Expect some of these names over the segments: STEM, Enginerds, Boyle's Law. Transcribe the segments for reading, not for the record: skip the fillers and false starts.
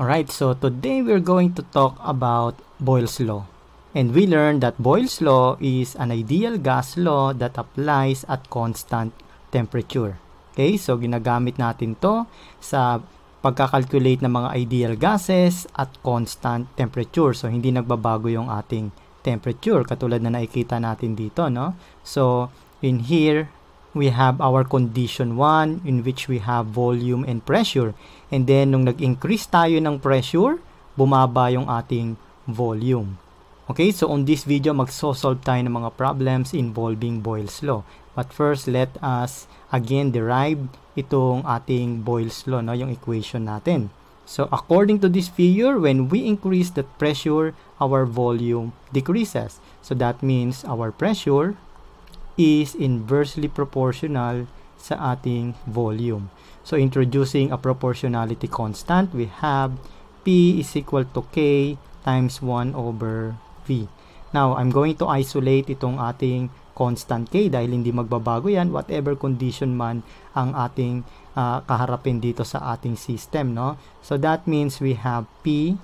Alright, so today we're going to talk about Boyle's Law. And we learned that Boyle's Law is an ideal gas law that applies at constant temperature. Okay, so ginagamit natin to sa pagkakalculate ng mga ideal gases at constant temperature. So hindi nagbabago yung ating temperature katulad na nakikita natin dito, no? So in here, we have our condition 1 in which we have volume and pressure. And then, nung nag-increase tayo ng pressure, bumaba yung ating volume. Okay, so on this video, magsosolve tayo ng mga problems involving Boyle's Law. But first, let us again derive itong ating Boyle's Law, no? Yung equation natin. So, according to this figure, when we increase the pressure, our volume decreases. So, that means our pressure is inversely proportional sa ating volume. So, introducing a proportionality constant, we have P is equal to K times 1 over V. Now, I'm going to isolate itong ating constant K dahil hindi magbabago yan, whatever condition man ang ating kaharapin dito sa ating system, no? So, that means we have P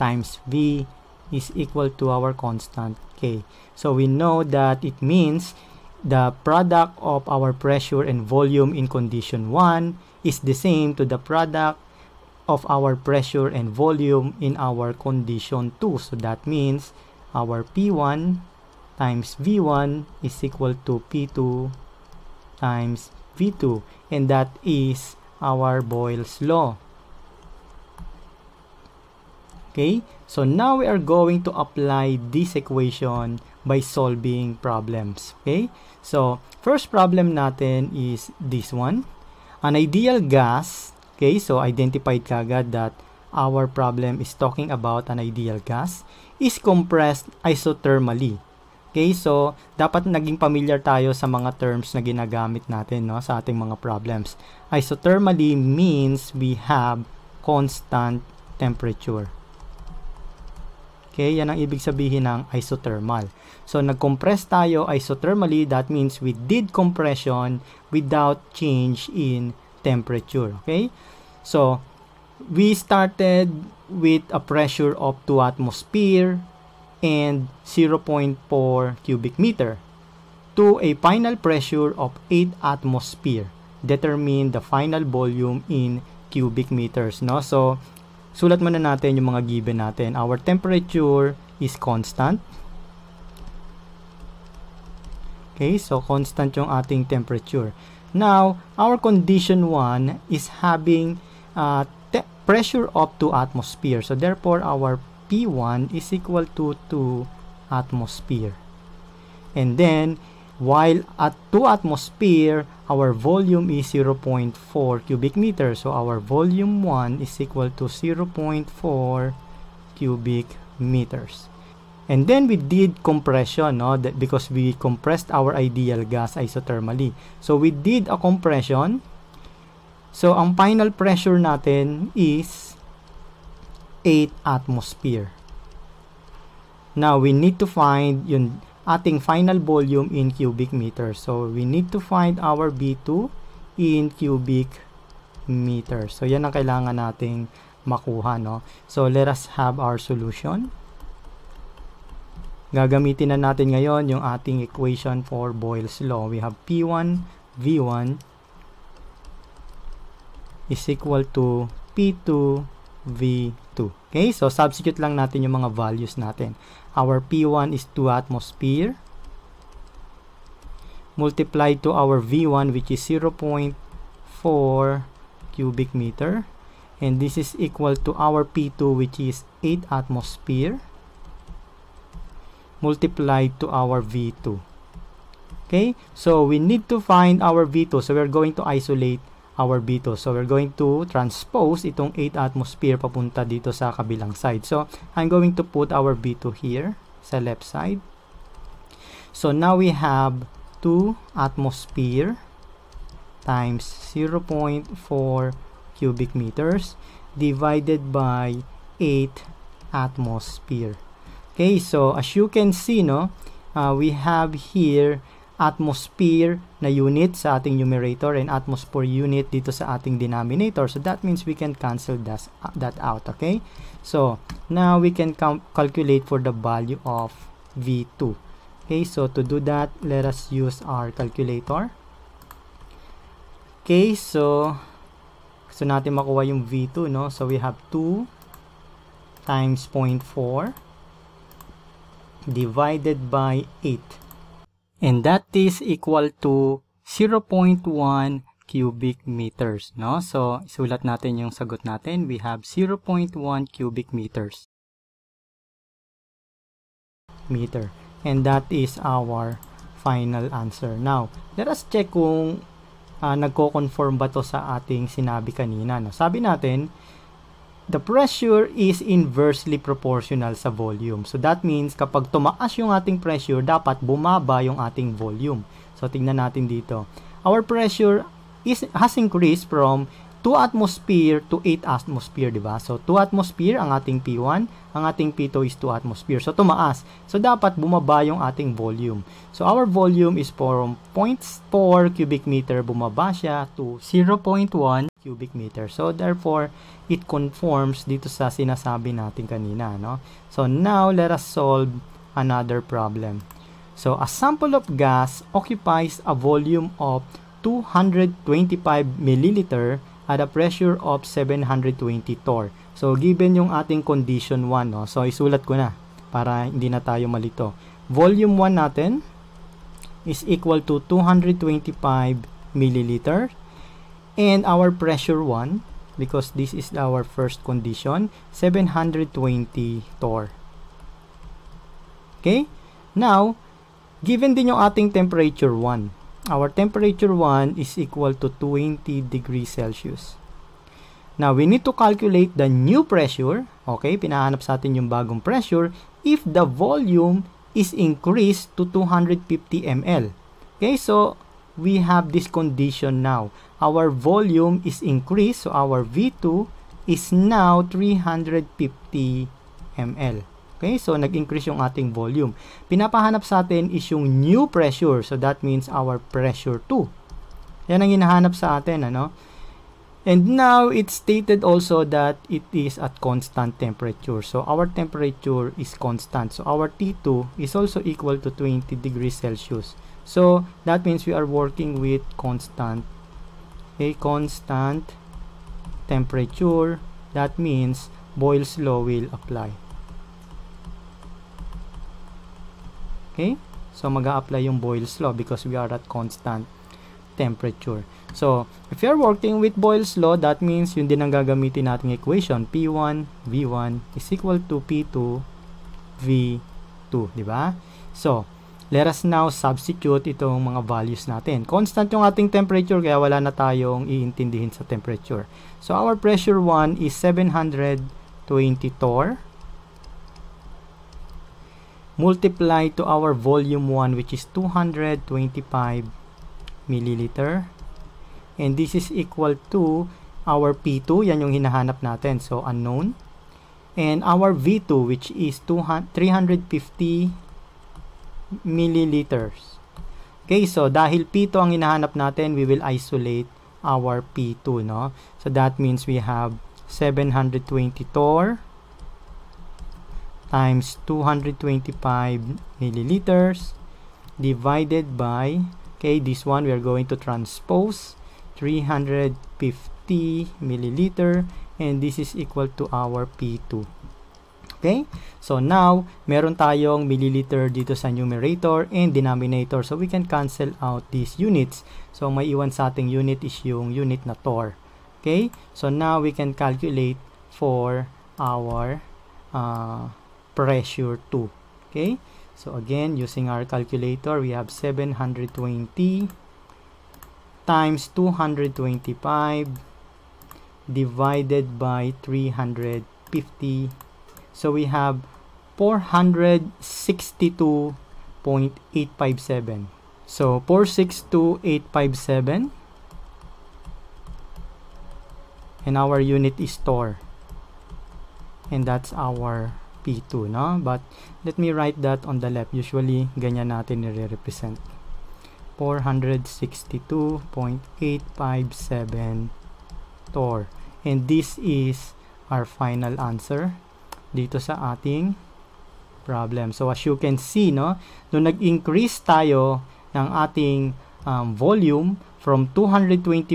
times V is equal to our constant K. So, we know that it means the product of our pressure and volume in condition 1 is the same to the product of our pressure and volume in our condition 2. So that means our P1 times V1 is equal to P2 times V2. And that is our Boyle's Law. Okay, so now we are going to apply this equation by solving problems. Okay, so first problem natin is this one. An ideal gas, okay, so identified kagad that our problem is talking about an ideal gas, is compressed isothermally. Okay, so dapat naging familiar tayo sa mga terms na ginagamit natin, no, sa ating mga problems. Isothermally means we have constant temperature. Okay, yan ang ibig sabihin ng isothermal. So, nag-compress tayo isothermally, that means we did compression without change in temperature. Okay? So, we started with a pressure of 2 atmosphere and 0.4 cubic meter to a final pressure of 8 atmosphere. Determine the final volume in cubic meters, no? So, sulat muna natin yung mga given natin. Our temperature is constant. Okay, so constant yung ating temperature. Now, our condition 1 is having pressure up to atmosphere. So, therefore, our P1 is equal to 2 atmosphere. And then, while at 2 atmosphere, our volume is 0.4 cubic meter. So, our volume 1 is equal to 0.4 cubic meters. And then, we did compression, no? That because we compressed our ideal gas isothermally. So, we did a compression. So, ang final pressure natin is 8 atmosphere. Now, we need to find yung ating final volume in cubic meter. So, we need to find our B2 in cubic meter. So, yan ang kailangan nating makuha, no? So, let us have our solution. Gagamitin na natin ngayon yung ating equation for Boyle's Law. We have P1, V1 is equal to P2, V2. Okay? So, substitute lang natin yung mga values natin. Our P1 is 2 atmosphere multiplied to our V1, which is 0.4 cubic meter, and this is equal to our P2, which is 8 atmosphere multiplied to our V2. Okay, so we need to find our V2, so we're going to isolate our B2. So, we're going to transpose itong 8 atmosphere papunta dito sa kabilang side. So, I'm going to put our B2 here sa left side. So, now we have 2 atmosphere times 0.4 cubic meters divided by 8 atmosphere. Okay, so as you can see, no, we have here atmosphere na unit sa ating numerator and atmosphere unit dito sa ating denominator. So that means we can cancel that out, okay? So now we can calculate for the value of V2. Okay, so to do that, let us use our calculator. Okay, so gusto natin makuha yung V2, no? So we have 2 times 0.4 divided by 8. And that is equal to 0.1 cubic meters, no? So, isulat natin yung sagot natin. We have 0.1 cubic meters. And that is our final answer. Now, let us check kung nagko-conform ba to sa ating sinabi kanina, no? Sabi natin, the pressure is inversely proportional sa volume. So that means kapag tumaas yung ating pressure, dapat bumaba yung ating volume. So tingnan natin dito. Our pressure has increased from 2 atmosphere to 8 atmosphere, di ba? So 2 atmosphere ang ating P1, ang ating P2 is 2 atmosphere. So tumaas. So dapat bumaba yung ating volume. So our volume is from 0.4 cubic meter, bumaba siya to 0.1 cubic meter. So therefore, it conforms dito sa sinasabi natin kanina, no? So now, let us solve another problem. So a sample of gas occupies a volume of 225 milliliter at a pressure of 720 torr. So given yung ating condition 1, no? So isulat ko na para hindi na tayo malito. Volume 1 natin is equal to 225 milliliter and our pressure 1, because this is our first condition, 720 torr. Okay? Now, given din yung ating temperature 1. Our temperature 1 is equal to 20 degrees Celsius. Now, we need to calculate the new pressure. Okay? Pinahanap sa atin yung bagong pressure if the volume is increased to 250 ml. Okay? So, we have this condition now. Our volume is increased, so our V2 is now 350 ml. Okay, so nag-increase yung ating volume. Pinapahanap sa atin is yung new pressure, so that means our pressure 2. Yan ang hinahanap sa atin, ano? And now, it's stated also that it is at constant temperature. So our temperature is constant. So our T2 is also equal to 20 degrees Celsius. So that means we are working with constant temperature. That means Boyle's Law will apply. Okay? So mag-a-apply yung Boyle's Law because we are at constant temperature. So if you are working with Boyle's Law, that means yun din ang gagamitin nating equation. P1 V1 is equal to P2 V2. Diba? So let us now substitute itong mga values natin. Constant yung ating temperature, kaya wala na tayong iintindihin sa temperature. So, our pressure 1 is 720 torr. Multiply to our volume 1, which is 225 milliliter. And this is equal to our P2. Yan yung hinahanap natin. So, unknown. And our V2, which is 350 milliliters. Okay, so dahil P2 ang hinahanap natin, we will isolate our P2, no? So that means we have 720 torr times 225 milliliters divided by, okay, this one we are going to transpose 350 milliliter, and this is equal to our P2. Okay? So now, meron tayong milliliter dito sa numerator and denominator. So we can cancel out these units. So may iwan sa ating unit is yung unit na torr. Okay? So now we can calculate for our pressure 2. Okay? So again, using our calculator, we have 720 times 225 divided by 350. So we have 462.857. So 462.857. And our unit is torr. And that's our P2, no? But let me write that on the left. Usually, ganyan natin nire-represent. 462.857 torr. And this is our final answer dito sa ating problem. So as you can see, no, nung nag-increase tayo ng ating volume from 225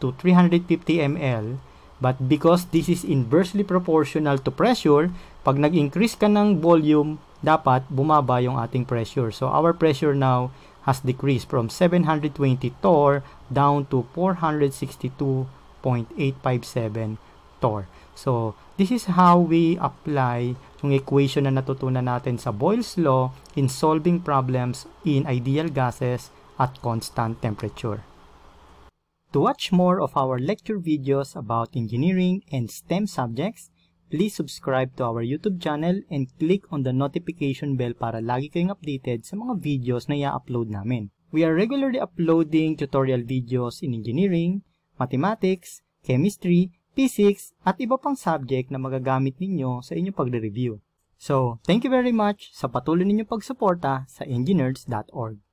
to 350 ml, but because this is inversely proportional to pressure, pag nag-increase ka ng volume, dapat bumaba yung ating pressure. So our pressure now has decreased from 720 torr down to 462.857 torr. So this is how we apply yung equation na natutunan natin sa Boyle's Law in solving problems in ideal gases at constant temperature. To watch more of our lecture videos about engineering and STEM subjects, please subscribe to our YouTube channel and click on the notification bell para lagi kayong updated sa mga videos na i-upload namin. We are regularly uploading tutorial videos in engineering, mathematics, chemistry, physics, at iba pang subject na magagamit ninyo sa inyong pagre-review. So, thank you very much sa patuloy ninyong pagsuporta sa enginerds.org.